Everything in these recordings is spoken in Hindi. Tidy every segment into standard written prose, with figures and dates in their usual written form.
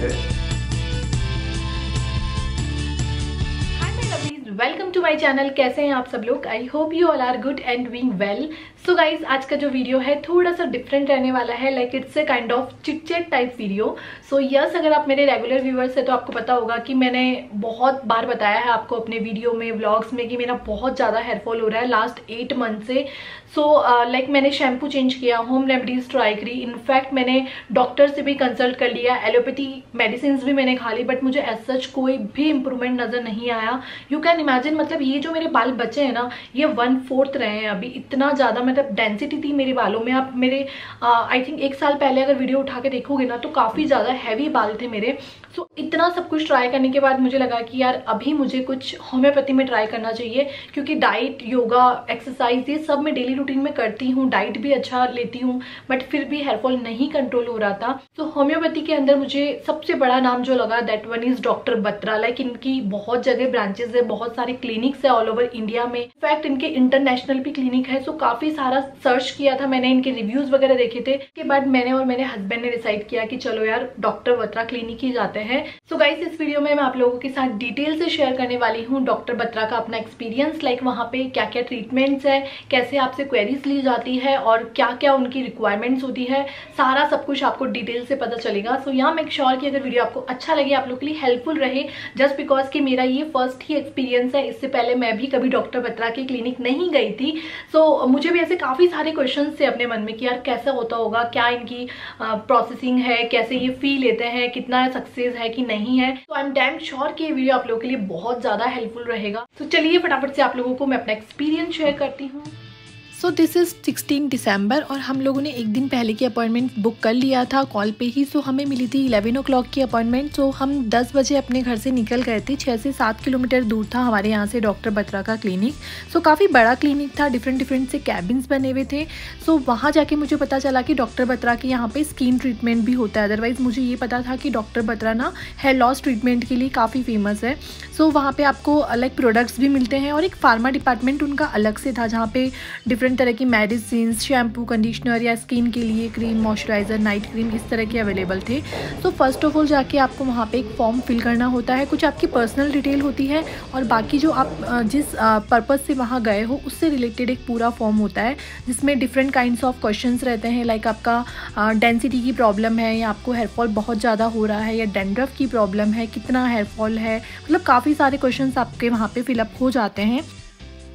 है। Hi my lovies, welcome to my channel. कैसे हैं आप सब लोग? I hope you all are good and doing well. So guys, आज का जो वीडियो है थोड़ा सा डिफरेंट रहने वाला है। Like it's a kind of chitchat type video. So yes, अगर आप मेरे रेगुलर व्यूअर्स हैं तो आपको पता होगा कि मैंने बहुत बार बताया है आपको अपने वीडियो में, व्लॉग्स में, कि मेरा बहुत ज़्यादा हेयरफॉल हो रहा है लास्ट 8 मंथ से। सो लाइक मैंने शैम्पू चेंज किया, होम रेमडीज़ ट्राई करी, इनफैक्ट मैंने डॉक्टर से भी कंसल्ट कर लिया, एलोपैथी मेडिसिन भी मैंने खा ली, बट मुझे एज सच कोई भी इम्प्रूवमेंट नज़र नहीं आया। यू कैन इमेजिन, मतलब ये जो मेरे बाल बचे हैं ना, ये 1/4 रहे हैं अभी। इतना ज़्यादा मतलब डेंसिटी थी मेरे बालों में। आप मेरे आई थिंक 1 साल पहले अगर वीडियो उठा के देखोगे ना तो काफ़ी ज़्यादा हैवी बाल थे मेरे। सो इतना सब कुछ ट्राई करने के बाद मुझे लगा कि यार अभी मुझे कुछ होम्योपैथी में ट्राई करना चाहिए, क्योंकि डाइट, योगा, एक्सरसाइज ये सब मैं डेली रूटीन में करती हूँ, डाइट भी अच्छा लेती हूँ, बट फिर भी हेयरफॉल नहीं कंट्रोल हो रहा था। तो होम्योपैथी के अंदर मुझे सबसे बड़ा नाम जो लगा, that one is doctor Batra. Like इनकी बहुत जगह ब्रांचेज है, बहुत सारे क्लिनिक्स है ऑल ओवर इंडिया में, इनफैक्ट इनके इंटरनेशनल भी क्लिनिक है। सो काफ़ी सारा सर्च किया था मैंने, इनके रिव्यूज वगैरह देखे थे, के बाद मैंने और मेरे हस्बैंड ने डिसाइड किया कि चलो यार डॉक्टर बत्रा क्लिनिक ही जाते हैं। सो गाइस, इस वीडियो में मैं आप लोगों के साथ डिटेल से शेयर करने वाली हूँ डॉक्टर बत्रा का अपना एक्सपीरियंस, लाइक वहाँ पे क्या क्या ट्रीटमेंट्स है, कैसे आपसे क्वेरीज ली जाती है और क्या क्या उनकी रिक्वायरमेंट्स होती है, सारा सब कुछ आपको डिटेल से पता चलेगा। सो यहाँ मेक श्योर कि अगर वीडियो आपको अच्छा लगे, आप लोग के लिए हेल्पफुल रहे, जस्ट बिकॉज कि मेरा ये फर्स्ट ही एक्सपीरियंस है। इससे पहले मैं भी कभी डॉक्टर बत्रा की क्लिनिक नहीं गई थी। सो मुझे भी ऐसे काफ़ी सारे क्वेश्चन थे अपने मन में कि यार कैसा होता होगा, क्या इनकी प्रोसेसिंग है, कैसे ये फी लेते हैं, कितना सक्सेस है कि नहीं है। तो आई एम डैम श्योर कि ये वीडियो आप लोगों के लिए बहुत ज़्यादा हेल्पफुल रहेगा। तो चलिए फटाफट से आप लोगों को मैं अपना एक्सपीरियंस शेयर करती हूँ। सो दिस इज़ 16 दिसंबर और हम लोगों ने एक दिन पहले की अपॉइंटमेंट बुक कर लिया था कॉल पे ही। सो हमें मिली थी 11 o'clock की अपॉइंटमेंट। सो हम 10 बजे अपने घर से निकल गए थे। 6 से 7 किलोमीटर दूर था हमारे यहाँ से डॉक्टर बत्रा का क्लिनिक। सो काफ़ी बड़ा क्लिनिक था, डिफरेंट से कैबिन्स बने हुए थे। सो वहाँ जाके मुझे पता चला कि डॉक्टर बत्रा के यहाँ पर स्किन ट्रीटमेंट भी होता है। अदरवाइज़ मुझे ये पता था कि डॉक्टर बत्रा ना हेयर लॉस ट्रीटमेंट के लिए काफ़ी फेमस है। सो वहाँ पर आपको अलग प्रोडक्ट्स भी मिलते हैं और एक फार्मा डिपार्टमेंट उनका अलग से था, जहाँ पे डिफरेंट तरह की मेडिसिन, शैम्पू, कंडीशनर या स्किन के लिए क्रीम, मॉइस्चराइज़र, नाइट क्रीम, इस तरह के अवेलेबल थे। तो फर्स्ट ऑफ ऑल जाके आपको वहाँ पे एक फॉर्म फिल करना होता है, कुछ आपकी पर्सनल डिटेल होती है और बाकी जो आप जिस पर्पज़ से वहाँ गए हो उससे रिलेटेड एक पूरा फॉर्म होता है, जिसमें डिफरेंट काइंड्स ऑफ क्वेश्चंस रहते हैं। लाइक आपका डेंसिटी की प्रॉब्लम है या आपको हेयरफॉल बहुत ज़्यादा हो रहा है या डैंड्रफ की प्रॉब्लम है, कितना हेयरफॉल है, मतलब काफ़ी सारे क्वेश्चंस आपके वहाँ पे फिलअप हो जाते हैं।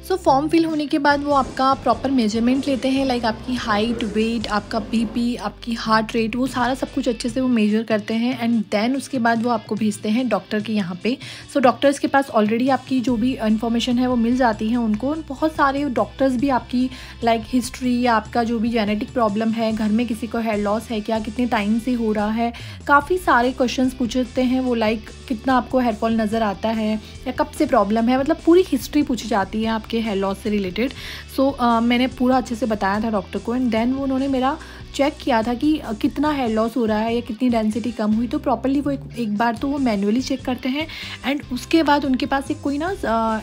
सो फॉर्म फिल होने के बाद वो आपका प्रॉपर मेजरमेंट लेते हैं, लाइक आपकी हाइट, वेट, आपका बीपी, आपकी हार्ट रेट, वो सारा सब कुछ अच्छे से वो मेजर करते हैं। एंड देन उसके बाद वो आपको भेजते हैं डॉक्टर के यहाँ पे। सो डॉक्टर्स के पास ऑलरेडी आपकी जो भी इन्फॉर्मेशन है वो मिल जाती है उनको। बहुत सारे डॉक्टर्स भी आपकी लाइक हिस्ट्री या आपका जो भी जेनेटिक प्रॉब्लम है, घर में किसी को हेयर लॉस है क्या, कितने टाइम से हो रहा है, काफ़ी सारे क्वेश्चन पूछते हैं वो, लाइक कितना आपको हेयरफॉल नज़र आता है या कब से प्रॉब्लम है, मतलब पूरी हिस्ट्री पूछी जाती है आपके हेयर लॉस से रिलेटेड। सो मैंने पूरा अच्छे से बताया था डॉक्टर को। एंड देन वो उन्होंने मेरा चेक किया था कि कितना हेयर लॉस हो रहा है या कितनी डेंसिटी कम हुई। तो प्रॉपरली वो एक बार तो वो मैन्युअली चेक करते हैं एंड उसके बाद उनके पास एक कोई ना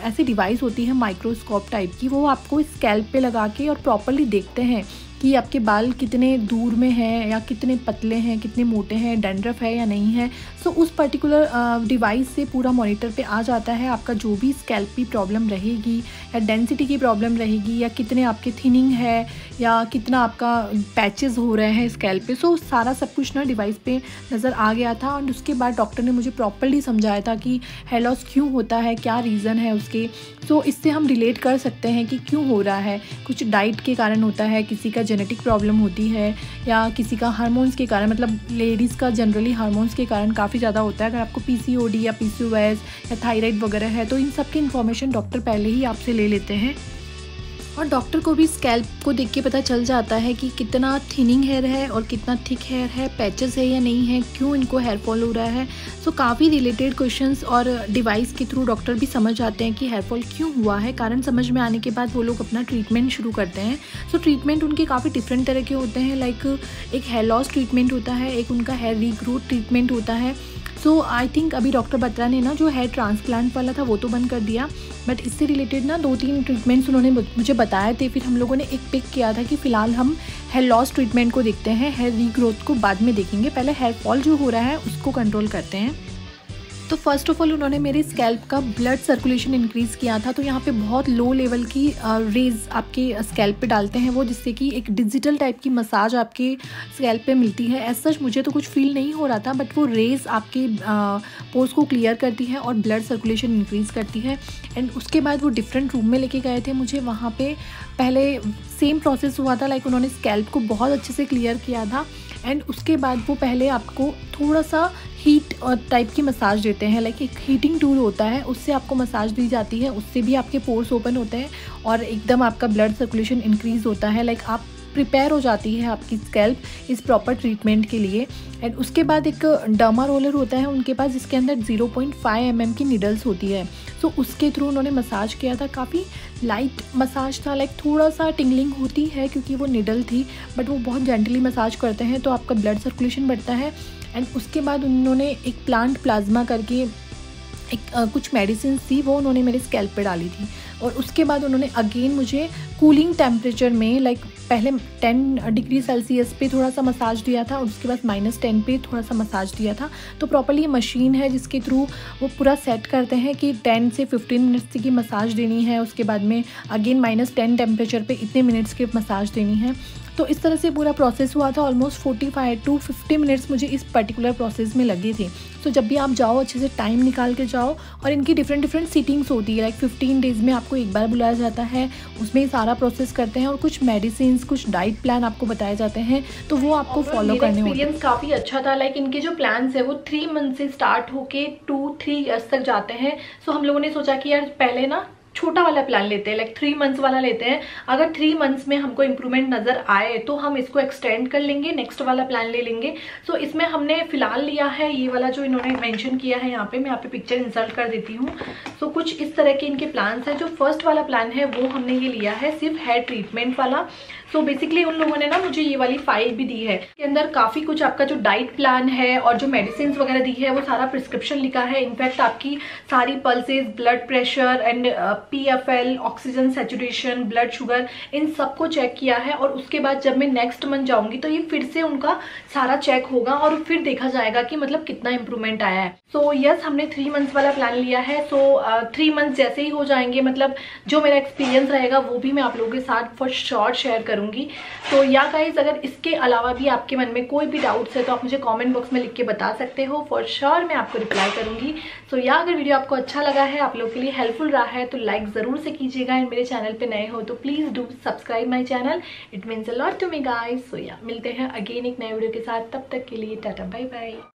ऐसी डिवाइस होती है माइक्रोस्कोप टाइप की, वो आपको स्कैल्प पे लगा के और प्रॉपरली देखते हैं कि आपके बाल कितने दूर में हैं या कितने पतले हैं, कितने मोटे हैं, डैंड्रफ है या नहीं है। सो उस पर्टिकुलर डिवाइस से पूरा मॉनिटर पे आ जाता है आपका जो भी स्कैल्प की प्रॉब्लम रहेगी या डेंसिटी की प्रॉब्लम रहेगी या कितने आपके थिनिंग है या कितना आपका पैचेस हो रहे हैं स्कैल्प पे। सो सारा सब कुछ ना डिवाइस पे नज़र आ गया था। और उसके बाद डॉक्टर ने मुझे प्रॉपरली समझाया था कि हेयर लॉस क्यों होता है, क्या रीज़न है उसके। सो इससे हम रिलेट कर सकते हैं कि क्यों हो रहा है। कुछ डाइट के कारण होता है, किसी का जेनेटिक प्रॉब्लम होती है या किसी का हार्मोन्स के कारण, मतलब लेडीज़ का जनरली हार्मोन्स के कारण काफ़ी ज़्यादा होता है। अगर आपको पीसीओडी या पीसीओएस या थायराइड वगैरह है तो इन सब की इन्फॉर्मेशन डॉक्टर पहले ही आपसे ले लेते हैं। और डॉक्टर को भी स्कैल्प को देख के पता चल जाता है कि कितना थिनिंग हेयर है और कितना थिक हेयर है, पैचेस है या नहीं है, क्यों इनको हेयरफॉल हो रहा है। सो काफ़ी रिलेटेड क्वेश्चंस और डिवाइस के थ्रू डॉक्टर भी समझ जाते हैं कि हेयरफॉल क्यों हुआ है। कारण समझ में आने के बाद वो लोग अपना ट्रीटमेंट शुरू करते हैं। सो ट्रीटमेंट उनके काफ़ी डिफरेंट तरह के होते हैं, लाइक एक हेयर लॉस ट्रीटमेंट होता है, एक उनका हेयर रीग्रोथ ट्रीटमेंट होता है। सो आई थिंक अभी डॉक्टर बत्रा ने ना जो हेयर ट्रांसप्लांट वाला था वो तो बंद कर दिया, बट इससे रिलेटेड ना 2-3 ट्रीटमेंट्स उन्होंने मुझे बताए थे। फिर हम लोगों ने एक पिक किया था कि फ़िलहाल हम हेयर लॉस ट्रीटमेंट को देखते हैं, हेयर रीग्रोथ को बाद में देखेंगे, पहले हेयर फॉल जो हो रहा है उसको कंट्रोल करते हैं। तो फर्स्ट ऑफ ऑल उन्होंने मेरे स्कैल्प का ब्लड सर्कुलेशन इंक्रीज़ किया था, तो यहाँ पे बहुत लो लेवल की रेज़ आपके स्कैल्प पे डालते हैं वो, जिससे कि एक डिजिटल टाइप की मसाज आपके स्कैल्प पे मिलती है। एज सच मुझे तो कुछ फील नहीं हो रहा था, बट वो रेज़ आपके पोर्स को क्लियर करती है और ब्लड सर्कुलेशन इंक्रीज़ करती है। एंड उसके बाद वो डिफरेंट रूम में लेके गए थे मुझे, वहाँ पर पहले सेम प्रोसेस हुआ था, लाइक उन्होंने स्कैल्प को बहुत अच्छे से क्लियर किया था। एंड उसके बाद वो पहले आपको थोड़ा सा हीट टाइप की मसाज देते हैं, लाइक एक हीटिंग टूल होता है उससे आपको मसाज दी जाती है, उससे भी आपके पोर्स ओपन होते हैं और एकदम आपका ब्लड सर्कुलेशन इंक्रीज़ होता है, लाइक आप प्रिपेयर हो जाती है आपकी स्कैल्प इस प्रॉपर ट्रीटमेंट के लिए। एंड उसके बाद एक डर्मा रोलर होता है उनके पास, जिसके अंदर 0.5 mm की निडल्स होती है, तो उसके थ्रू उन्होंने मसाज किया था। काफ़ी लाइट मसाज था, लाइक थोड़ा सा टिंगलिंग होती है क्योंकि वो निडल थी, बट वो बहुत जेंटली मसाज करते हैं तो आपका ब्लड सर्कुलेशन बढ़ता है। एंड उसके बाद उन्होंने एक प्लांट प्लाज्मा करके एक कुछ मेडिसिन थी वो उन्होंने मेरे स्कैल्प पे डाली थी। और उसके बाद उन्होंने अगेन मुझे कूलिंग टेम्परेचर में लाइक पहले 10 डिग्री सेल्सियस पे थोड़ा सा मसाज दिया था और उसके बाद -10 पे थोड़ा सा मसाज दिया था। तो प्रॉपर्ली मशीन है जिसके थ्रू वो पूरा सेट करते हैं कि 10 से 15 मिनट्स की मसाज देनी है, उसके बाद में अगेन -10 टेम्परेचर पे इतने मिनट्स की मसाज देनी है। तो इस तरह से पूरा प्रोसेस हुआ था। ऑलमोस्ट 45 to 50 मिनट्स मुझे इस पर्टिकुलर प्रोसेस में लगे थे। तो जब भी आप जाओ अच्छे से टाइम निकाल के जाओ, और इनकी डिफरेंट सीटिंग्स होती है, लाइक 15 डेज़ में आपको एक बार बुलाया जाता है, उसमें सारा प्रोसेस करते हैं और कुछ मेडिसिन कुछ डाइट प्लान आपको बताए जाते हैं, तो वो आपको फॉलो करने होते हैं। एक्सपीरियंस काफ़ी अच्छा था, लाइक इनके जो प्लान्स है वो 3 मंथ से स्टार्ट होके 2-3 ईयर्स तक जाते हैं। सो हम लोगों ने सोचा कि यार पहले ना छोटा वाला प्लान लेते हैं, लाइक 3 मंथ्स वाला लेते हैं, अगर 3 मंथ्स में हमको इम्प्रूवमेंट नज़र आए तो हम इसको एक्सटेंड कर लेंगे, नेक्स्ट वाला प्लान ले लेंगे। सो इसमें हमने फ़िलहाल लिया है ये वाला जो इन्होंने मेंशन किया है, यहाँ पे मैं यहाँ पे पिक्चर इंसर्ट कर देती हूँ। सो कुछ इस तरह के इनके प्लान्स हैं। जो फर्स्ट वाला प्लान है वो हमने ये लिया है सिर्फ हेयर ट्रीटमेंट वाला। सो बेसिकली उन लोगों ने ना मुझे ये वाली फाइल भी दी है, इसके अंदर काफ़ी कुछ आपका जो डाइट प्लान है और जो मेडिसिन वगैरह दी है वो सारा प्रिस्क्रिप्शन लिखा है। इनफैक्ट आपकी सारी pulses, blood pressure and PFL, oxygen saturation, blood sugar, इन सबको चेक किया है। और उसके बाद जब मैं नेक्स्ट मंथ जाऊंगी तो ये फिर से उनका सारा चेक होगा और फिर देखा जाएगा कि मतलब कितना इम्प्रूवमेंट आया है। सो यस, हमने 3 मंथ्स वाला प्लान लिया है। सो 3 मंथ्स जैसे ही हो जाएंगे, मतलब जो मेरा एक्सपीरियंस रहेगा वो भी मैं आप लोगों के साथ फॉर श्योर शेयर करूंगी। तो या गाइज, अगर इसके अलावा भी आपके मन में कोई भी डाउट्स है तो आप मुझे कॉमेंट बॉक्स में लिख के बता सकते हो, फॉर श्योर मैं आपको रिप्लाई करूंगी। सो या अगर वीडियो आपको अच्छा लगा है, आप लोग के लिए हेल्पफुल रहा है तो लाइक ज़रूर से कीजिएगा। एंड मेरे चैनल पे नए हो तो please do subscribe my channel, it means a lot to me guys. So yeah मिलते हैं अगेन एक नए वीडियो के साथ, तब तक के लिए टाटा, बाय बाय।